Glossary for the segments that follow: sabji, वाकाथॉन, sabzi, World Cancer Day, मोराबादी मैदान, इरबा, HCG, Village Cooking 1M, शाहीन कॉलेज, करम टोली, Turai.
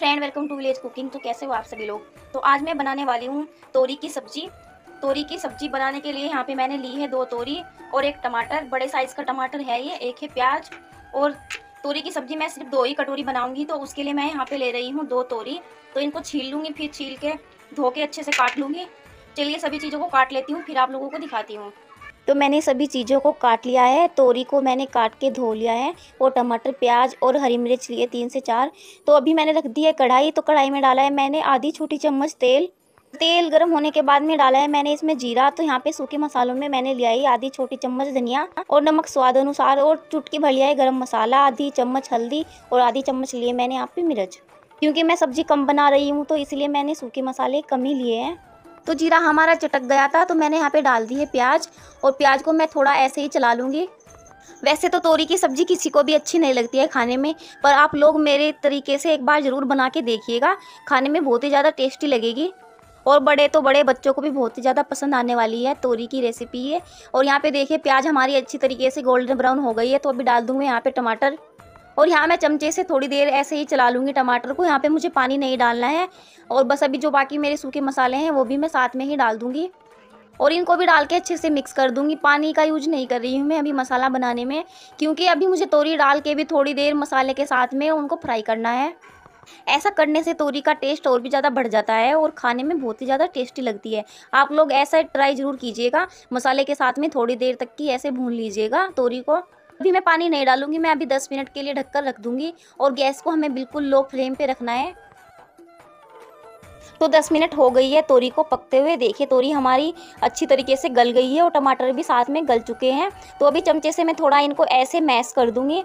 Friend, welcome to village cooking. तो कैसे हो आप सभी लोग। तो आज मैं बनाने वाली हूँ तोरी की सब्जी। तोरी की सब्जी बनाने के लिए यहाँ पे मैंने ली है दो तोरी और एक टमाटर, बड़े साइज़ का टमाटर है ये, एक है प्याज। और तोरी की सब्जी मैं सिर्फ दो ही कटोरी बनाऊंगी, तो उसके लिए मैं यहाँ पे ले रही हूँ दो तोरी। तो इनको छील लूँगी, फिर छील के धो के अच्छे से काट लूँगी। चलिए सभी चीज़ों को काट लेती हूँ, फिर आप लोगों को दिखाती हूँ। तो मैंने सभी चीज़ों को काट लिया है। तोरी को मैंने काट के धो लिया है और टमाटर, प्याज और हरी मिर्च लिए 3 से 4। तो अभी मैंने रख दी है कढ़ाई। तो कढ़ाई में डाला है मैंने आधी छोटी चम्मच तेल। तेल गर्म होने के बाद में डाला है मैंने इसमें जीरा। तो यहाँ पे सूखे मसालों में मैंने लिया है आधी छोटी चम्मच धनिया और नमक स्वाद अनुसार, और चुटकी भर लिया है गरम मसाला, आधी चम्मच हल्दी और आधी चम्मच लिए मैंने यहाँ पे मिर्च। क्योंकि मैं सब्जी कम बना रही हूँ तो इसलिए मैंने सूखे मसाले कम ही लिए हैं। तो जीरा हमारा चटक गया था तो मैंने यहाँ पे डाल दी है प्याज, और प्याज को मैं थोड़ा ऐसे ही चला लूँगी। वैसे तो तोरी की सब्ज़ी किसी को भी अच्छी नहीं लगती है खाने में, पर आप लोग मेरे तरीके से एक बार ज़रूर बना के देखिएगा, खाने में बहुत ही ज़्यादा टेस्टी लगेगी। और बड़े बच्चों को भी बहुत ही ज़्यादा पसंद आने वाली है तोरी की रेसिपी है। और यहाँ पे देखिए प्याज हमारी अच्छी तरीके से गोल्डन ब्राउन हो गई है। तो अभी डाल दूँगी यहाँ पे टमाटर, और यहाँ मैं चमचे से थोड़ी देर ऐसे ही चला लूँगी टमाटर को। यहाँ पे मुझे पानी नहीं डालना है, और बस अभी जो बाकी मेरे सूखे मसाले हैं वो भी मैं साथ में ही डाल दूँगी, और इनको भी डाल के अच्छे से मिक्स कर दूँगी। पानी का यूज नहीं कर रही हूँ मैं अभी मसाला बनाने में, क्योंकि अभी मुझे तोरी डाल के भी थोड़ी देर मसाले के साथ में उनको फ्राई करना है। ऐसा करने से तोरी का टेस्ट और भी ज़्यादा बढ़ जाता है और खाने में बहुत ही ज़्यादा टेस्टी लगती है। आप लोग ऐसा ट्राई ज़रूर कीजिएगा, मसाले के साथ में थोड़ी देर तक की ऐसे भून लीजिएगा तोरी को। अभी मैं पानी नहीं डालूंगी, मैं अभी 10 मिनट के लिए ढककर रख दूंगी, और गैस को हमें बिल्कुल लो फ्लेम पे रखना है। तो 10 मिनट हो गई है तोरी को पकते हुए। देखिए तोरी हमारी अच्छी तरीके से गल गई है और टमाटर भी साथ में गल चुके हैं। तो अभी चमचे से मैं थोड़ा इनको ऐसे मैश कर दूंगी।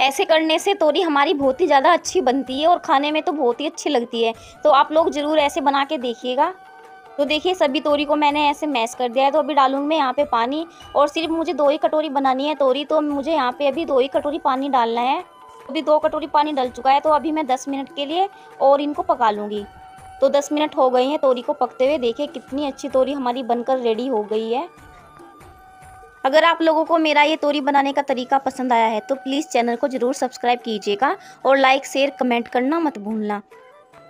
ऐसे करने से तोरी हमारी बहुत ही ज़्यादा अच्छी बनती है और खाने में तो बहुत ही अच्छी लगती है। तो आप लोग ज़रूर ऐसे बना के देखिएगा। तो देखिए सभी तोरी को मैंने ऐसे मैश कर दिया है। तो अभी डालूंगी मैं यहाँ पे पानी, और सिर्फ मुझे 2 ही कटोरी बनानी है तोरी, तो मुझे यहाँ पे अभी 2 ही कटोरी पानी डालना है। अभी 2 कटोरी पानी डल चुका है। तो अभी मैं 10 मिनट के लिए और इनको पका लूँगी। तो 10 मिनट हो गई हैं तोरी को पकते हुए। देखिए कितनी अच्छी तोरी हमारी बनकर रेडी हो गई है। अगर आप लोगों को मेरा ये तोरी बनाने का तरीका पसंद आया है तो प्लीज़ चैनल को ज़रूर सब्सक्राइब कीजिएगा, और लाइक शेयर कमेंट करना मत भूलना।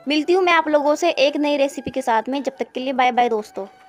मिलती हूँ मैं आप लोगों से एक नई रेसिपी के साथ में। जब तक के लिए बाय बाय दोस्तों।